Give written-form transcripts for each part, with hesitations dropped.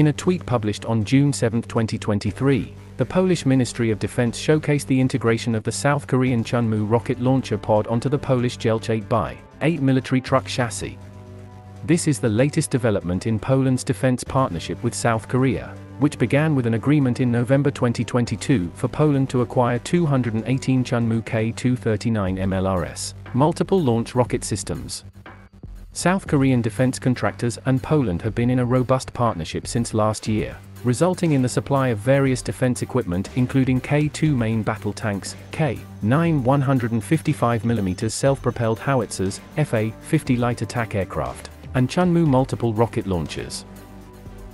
In a tweet published on June 7, 2023, the Polish Ministry of Defense showcased the integration of the South Korean Chunmoo rocket launcher pod onto the Polish Jelcz 8x8 military truck chassis. This is the latest development in Poland's defense partnership with South Korea, which began with an agreement in November 2022 for Poland to acquire 218 Chunmoo K-2 MLRS multiple launch rocket systems. South Korean defense contractors and Poland have been in a robust partnership since last year, resulting in the supply of various defense equipment including K-2 main battle tanks, K-9 155mm self-propelled howitzers, F-A-50 light attack aircraft, and Chunmoo multiple rocket launchers.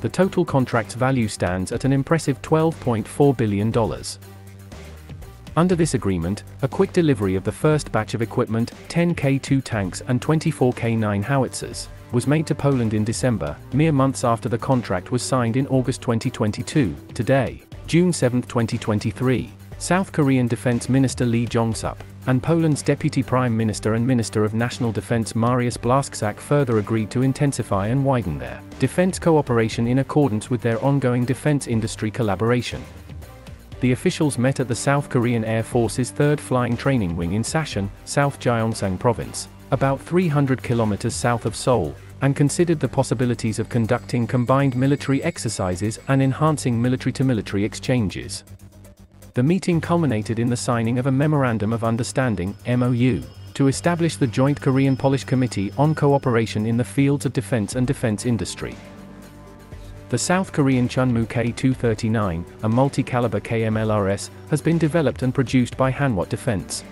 The total contract's value stands at an impressive $12.4 billion. Under this agreement, a quick delivery of the first batch of equipment, 10 K-2 tanks and 24 K-9 howitzers, was made to Poland in December, mere months after the contract was signed in August 2022. Today, June 7, 2023, South Korean Defense Minister Lee Jong-sup and Poland's Deputy Prime Minister and Minister of National Defense Mariusz Błaszczak further agreed to intensify and widen their defense cooperation in accordance with their ongoing defense industry collaboration. The officials met at the South Korean Air Force's 3rd Flying Training Wing in Sacheon, South Gyeongsang Province, about 300 kilometers south of Seoul, and considered the possibilities of conducting combined military exercises and enhancing military-to-military exchanges. The meeting culminated in the signing of a Memorandum of Understanding (MOU) to establish the Joint Korean-Polish Committee on Cooperation in the Fields of Defense and Defense Industry. The South Korean Chunmoo K-239, a multi-caliber KMLRS, has been developed and produced by Hanwha Defense.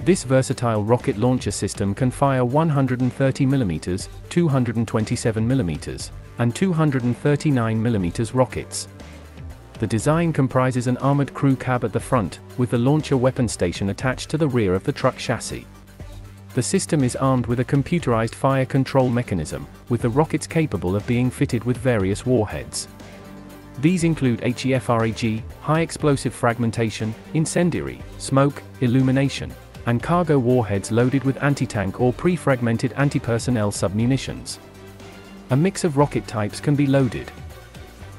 This versatile rocket launcher system can fire 130mm, 227mm, and 239mm rockets. The design comprises an armored crew cab at the front, with the launcher weapon station attached to the rear of the truck chassis. The system is armed with a computerized fire control mechanism, with the rockets capable of being fitted with various warheads. These include HEFRAG, high explosive fragmentation, incendiary, smoke, illumination, and cargo warheads loaded with anti-tank or pre-fragmented anti-personnel submunitions. A mix of rocket types can be loaded.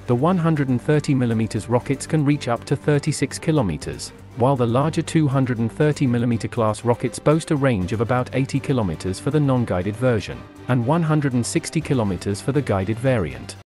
The 130mm rockets can reach up to 36 kilometers, while the larger 230mm class rockets boast a range of about 80 kilometers for the non-guided version, and 160 kilometers for the guided variant.